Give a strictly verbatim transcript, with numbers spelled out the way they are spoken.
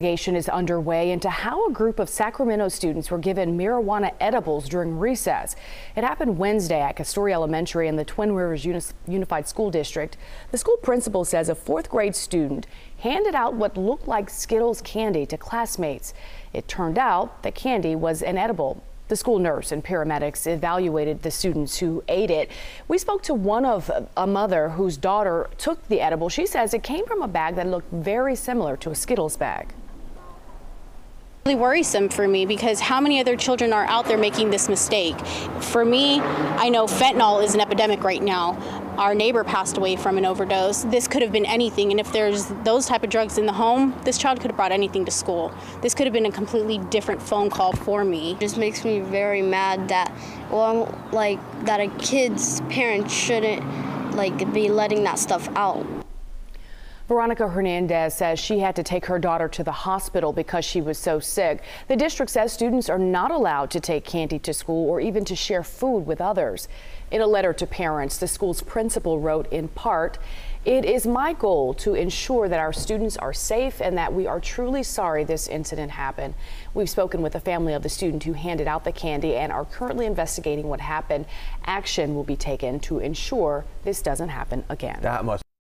Investigation is underway into how a group of Sacramento students were given marijuana edibles during recess. It happened Wednesday at Castoria Elementary in the Twin Rivers Unified School District. The school principal says a fourth grade student handed out what looked like Skittles candy to classmates. It turned out the candy was an edible. The school nurse and paramedics evaluated the students who ate it. We spoke to one of a mother whose daughter took the edible. She says it came from a bag that looked very similar to a Skittles bag. Really worrisome for me because how many other children are out there making this mistake? For me, I know fentanyl is an epidemic right now. Our neighbor passed away from an overdose. This could have been anything, and if there's those type of drugs in the home, this child could have brought anything to school. This could have been a completely different phone call for me. It just makes me very mad that, well, like that a kid's parents shouldn't like be letting that stuff out. Veronica Hernandez says she had to take her daughter to the hospital because she was so sick. The district says students are not allowed to take candy to school or even to share food with others. In a letter to parents, the school's principal wrote in part, "It is my goal to ensure that our students are safe and that we are truly sorry this incident happened. We've spoken with the family of the student who handed out the candy and are currently investigating what happened. Action will be taken to ensure this doesn't happen again." That must